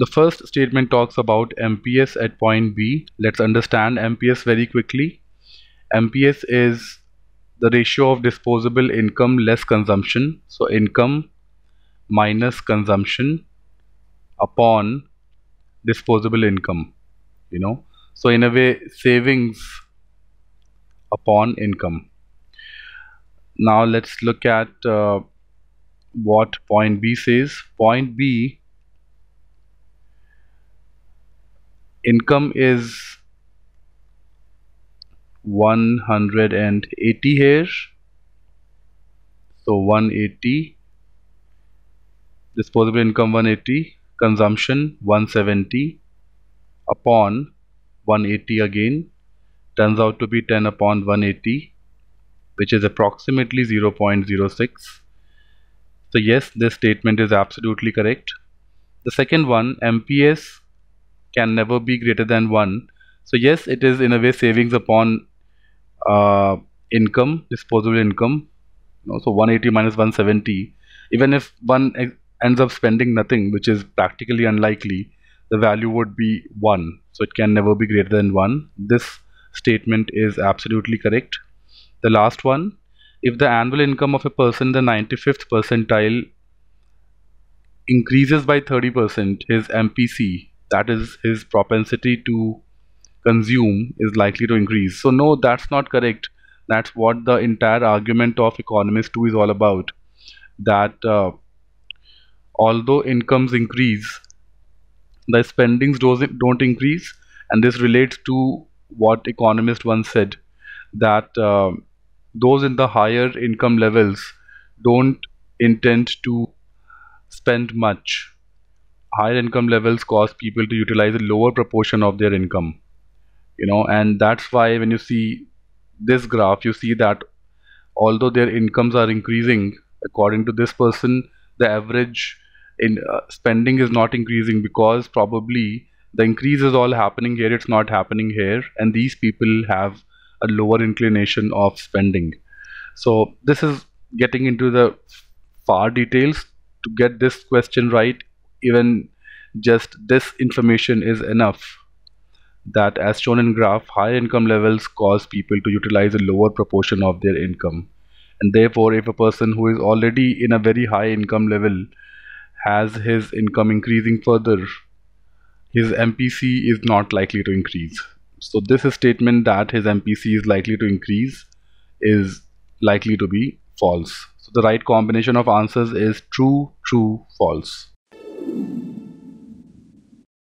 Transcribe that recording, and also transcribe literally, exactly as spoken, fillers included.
The first statement talks about M P S at point B. Let's understand M P S very quickly. M P S is the ratio of disposable income less consumption. So income minus consumption upon disposable income, you know. So in a way, savings upon income. Now let's look at uh, what point B says. Point B, income is one hundred eighty here, so one hundred eighty, disposable income one hundred eighty, consumption one hundred seventy upon one hundred eighty again, turns out to be ten upon one hundred eighty, which is approximately zero point zero six. So yes, this statement is absolutely correct. The second one, M P S can never be greater than one. So yes, it is in a way savings upon uh, income, disposable income. You know, so one hundred eighty minus one hundred seventy. Even if one ends up spending nothing, which is practically unlikely, the value would be one. So it can never be greater than one. This statement is absolutely correct. The last one, if the annual income of a person in the ninety-fifth percentile increases by thirty percent, his M P C, that is his propensity to consume, is likely to increase. So no, that's not correct. That's what the entire argument of Economist two is all about, that uh, although incomes increase, the spendings don't increase, and this relates to what Economist once said, that uh, those in the higher income levels don't intend to spend much. Higher income levels cause people to utilize a lower proportion of their income, you know, and that's why when you see this graph, you see that although their incomes are increasing, according to this person, the average in uh, spending is not increasing, because probably the increase is all happening here, it's not happening here, and these people have a lower inclination of spending. So this is getting into the far details. To get this question right, even just this information is enough, that as shown in graph, higher income levels cause people to utilize a lower proportion of their income, and therefore if a person who is already in a very high income level has his income increasing further, his M P C is not likely to increase. So this statement that his M P C is likely to increase is likely to be false. So the right combination of answers is true, true, false.